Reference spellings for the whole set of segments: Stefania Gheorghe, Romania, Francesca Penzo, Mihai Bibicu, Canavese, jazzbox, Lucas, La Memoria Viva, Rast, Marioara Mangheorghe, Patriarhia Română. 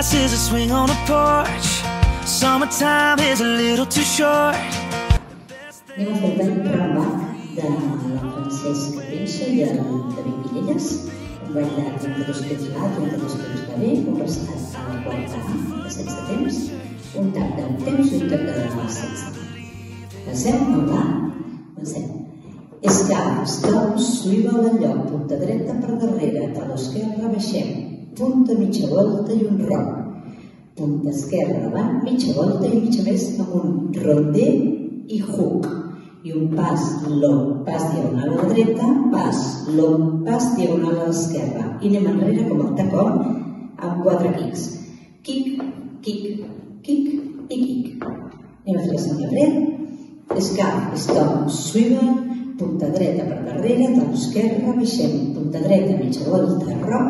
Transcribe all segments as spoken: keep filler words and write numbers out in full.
glass is a swing on a porch. Summertime is a little too short. Nella seguente prova da Francesca Penzo e da Francesca guardar entre dos teus alt, entre dos teus cabells, o passar a la quarta sense temps, un tap d'un temps i un tap de la mà sense temps. Passem, no va? Passem. Escames, troncs, suïva a l'enlloc, punta dreta per darrere, tal esquerra baixem, punta mitja volta i un roc, punta esquerra davant, mitja volta i mitja més amb un rondé i hook. I un pas long, pas diagonal a la dreta, pas long, pas diagonal a l'esquerra. I anem enrere com el tacó amb quatre quics. Quic, quic, quic i quic. Anem a fer enrere. Escap, stop, swivel, punta dreta per darrere, tal esquerra, baixem, punta dreta, mitja volta, roc,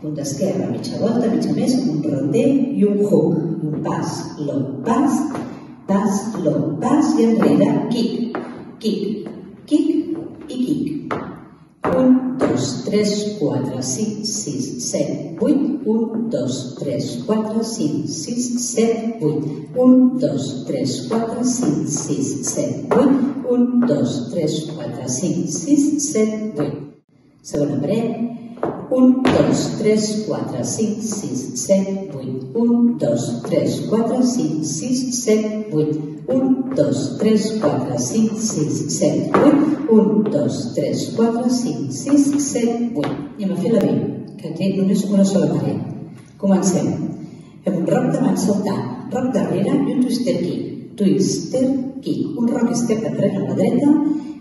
punta esquerra, mitja volta, mitja més, un rondé i un hook. Un pas long, pas, pas long, pas i enrere, quic. Quic, quic i quic. un, dos, tres, quatre, cinc, sis, set, vuit. un, dos, tres, quatre, cinc, sis, set, vuit. un, dos, tres, quatre, cinc, sis, set, vuit. un, dos, tres, quatre, cinc, sis, set, vuit. Segona paret. un, dos, tres, quatre, cinc, sis, set, vuit. un, dos, tres, quatre, cinc, sis, set, vuit. un, dos, tres, quatre, cinc, sis, set, vuit. un, dos, tres, quatre, cinc, sis, set, vuit. Anem a fer la B, que té només una sola paret. Comencem. Fem un roc davant saltar, roc darrere i un twister kick. Twister kick. Un roc step enrere a la dreta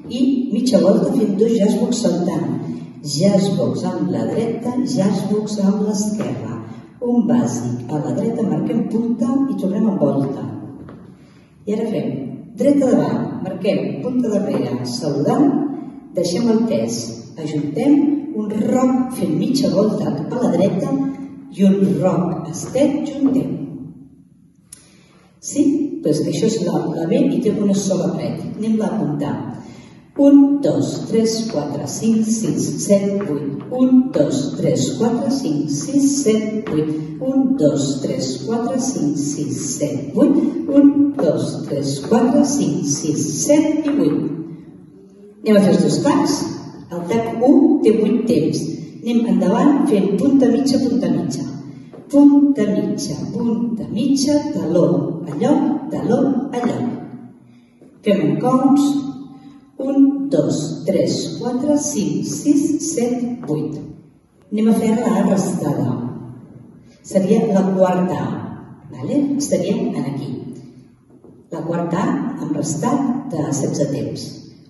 i mitja volta fent dos jazzbox saltant. Jazzbox amb la dreta, jazzbox amb l'esquerra. Un bàsic a la dreta, marquem punta i tornem en volta. I ara fem dreta davant, marquem punta darrere, saludant, deixem el pes, ajuntem, un roc fent mitja volta a la dreta i un roc estret juntem. Sí? Doncs que això és la B i té una sola paret. Anem-la a apuntar. un, dos, tres, quatre, cinc, sis, set, vuit. un, dos, tres, quatre, cinc, sis, set, vuit. un, dos, tres, quatre, cinc, sis, set, vuit. un, dos, tres, quatre, cinc, sis, set i vuit. Anem a fer els dos tacs. El tac u té vuit temps. Anem endavant fent punta mitja, punta mitja. Punta mitja, punta mitja, taló a lloc, taló a lloc. Fem un cons. un, dos, tres, quatre, cinc, sis, set, vuit. Anem a fer la restada. Seria la quarta A, d'acord? Estaríem aquí. La quarta A amb restat de setze temps.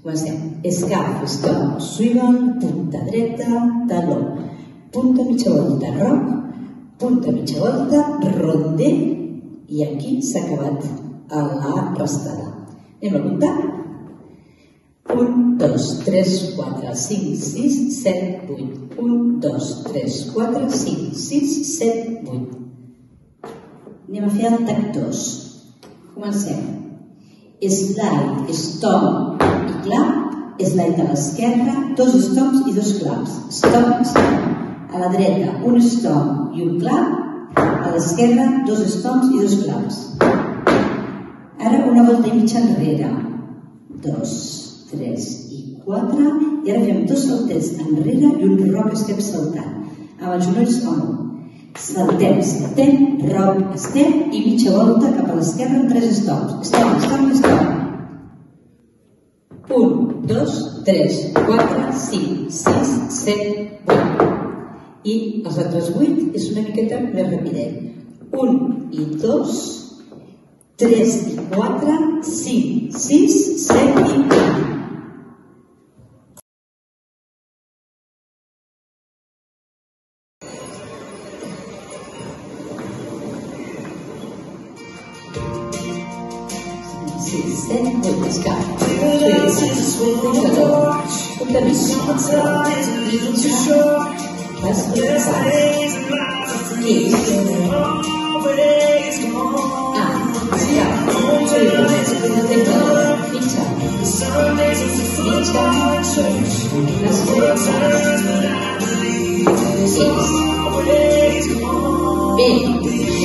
Comencem. Escaf, stop, swivel, punta dreta, taló, punta mitja volta, roc, punta mitja volta, rondé, i aquí s'ha acabat la restada. Anem a comptar. un, dos, tres, quatre, cinc, sis, set, vuit. un, dos, tres, quatre, cinc, sis, set, vuit. Anem a fer el tac dos. Comencem. Slide, stop i clap. Slide a l'esquerra, dos stops i dos claps. Stop, stop. A la dreta, un stop i un clap. A l'esquerra, dos stops i dos claps. Ara una volta i mitja enrere. Dos, tres i quatre, i ara fem dos saltets enrere i un roc step saltant, amb els genolls a un. Saltem, saltem, roc, step i mitja volta cap a l'esquerra amb tres stops. Stop, stop, stop. un, dos, tres, quatre, cinc, sis, set, vuit. I els altres vuit és una miqueta més rapidet. un i dos, tres i quatre, cinc, sis, set i vuit. Six. Eight.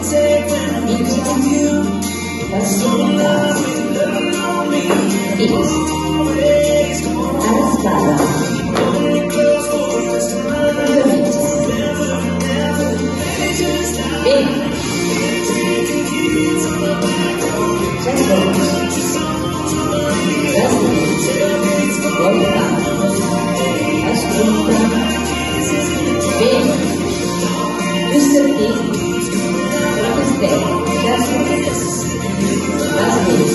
can take when I'm with you. I still love you, love on me. It is always Alessandra. Only close for just a minute. Never, never, never just stop. It is taking you to my back home. Let's go. Let's go. Tell me it's going on. Let's go. Big. Mister P, Rock's Day, just look at this. Last week.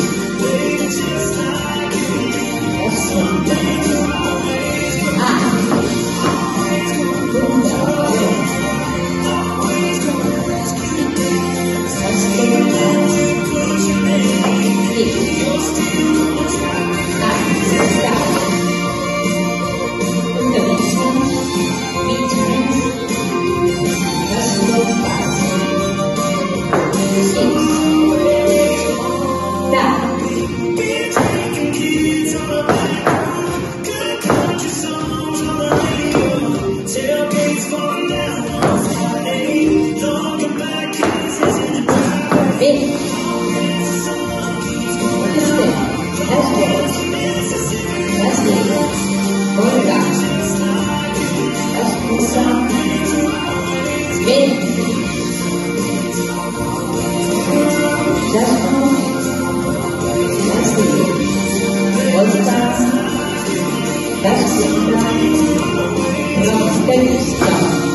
Excellent. That's it. That's it.